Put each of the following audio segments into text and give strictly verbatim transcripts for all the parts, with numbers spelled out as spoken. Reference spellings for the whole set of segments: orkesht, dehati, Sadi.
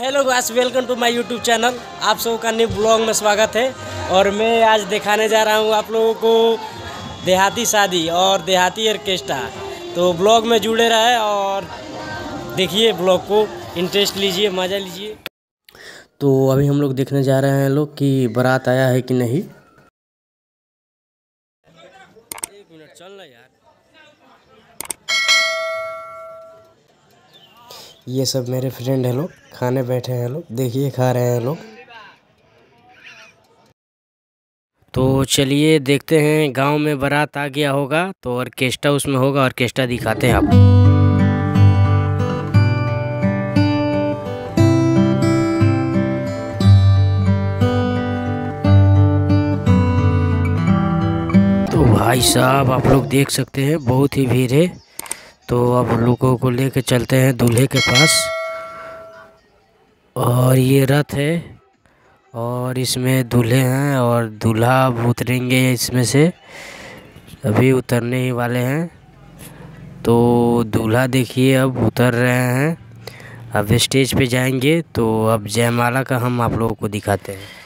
Hello guys, welcome to my YouTube channel. आप सब का न्यू ब्लॉग में स्वागत है। और मैं आज दिखाने जा रहा हूँ आप लोगों को देहाती शादी और देहाती ऑर्केस्ट्रा। तो ब्लॉग में जुड़े रहे और देखिए ब्लॉग को, इंटरेस्ट लीजिए, मज़ा लीजिए। तो अभी हम लोग देखने जा रहे हैं लोग कि बारात आया है कि नहीं। एक मिनट चलना यार। ये सब मेरे फ्रेंड हैं लोग, खाने बैठे हैं लोग, देखिए खा रहे हैं लोग। तो चलिए देखते हैं, गांव में बारात आ गया होगा तो ऑर्केस्ट्रा उसमें होगा, ऑर्केस्ट्रा दिखाते हैं आप। तो भाई साहब आप लोग देख सकते हैं बहुत ही भीड़ है। तो अब लोगों को लेके चलते हैं दूल्हे के पास। और ये रथ है और इसमें दूल्हे हैं और दूल्हा उतरेंगे इसमें से, अभी उतरने ही वाले हैं। तो दूल्हा देखिए अब उतर रहे हैं, अब स्टेज पे जाएंगे। तो अब जयमाला का हम आप लोगों को दिखाते हैं।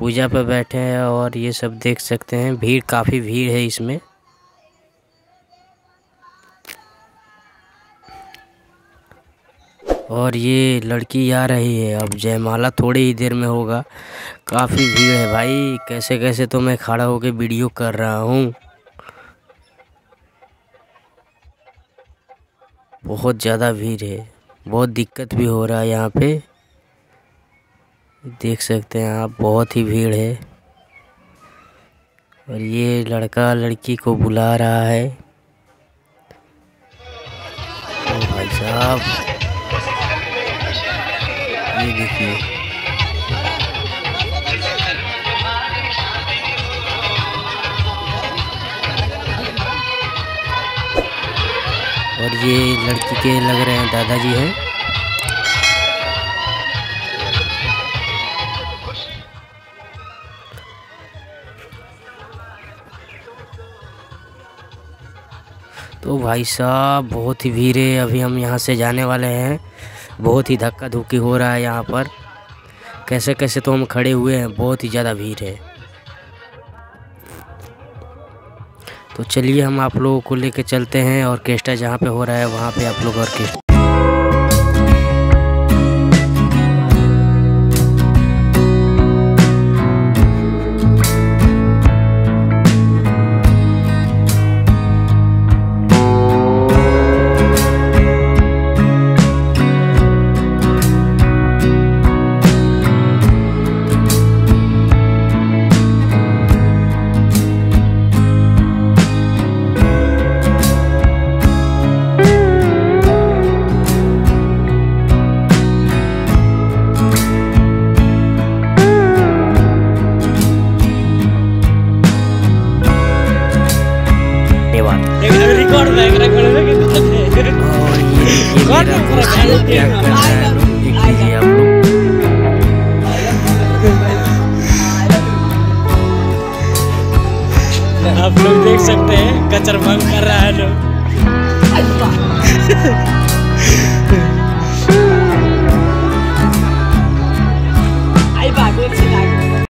पूजा पर बैठे हैं और ये सब देख सकते हैं, भीड़ काफ़ी भीड़ है इसमें। और ये लड़की आ रही है, अब जयमाला थोड़ी ही देर में होगा। काफ़ी भीड़ है भाई, कैसे कैसे तो मैं खड़ा होकर वीडियो कर रहा हूँ। बहुत ज़्यादा भीड़ है, बहुत दिक्कत भी हो रहा है यहाँ पे, देख सकते हैं आप, बहुत ही भीड़ है। और ये लड़का लड़की को बुला रहा है। तो भाई साहब ये देखिए, और ये लड़की के लग रहे हैं दादाजी हैं। तो भाई साहब बहुत ही भीड़ है, अभी हम यहाँ से जाने वाले हैं। बहुत ही धक्का धुक्की हो रहा है यहाँ पर, कैसे कैसे तो हम खड़े हुए हैं, बहुत ही ज़्यादा भीड़ है। तो चलिए हम आप लोगों को लेके चलते हैं ऑर्केस्ट्रा जहाँ पे हो रहा है वहाँ पे आप लोग ऑर्केस्ट्रा। आप लोग देख सकते हैं कचरभंग कर रहा है जो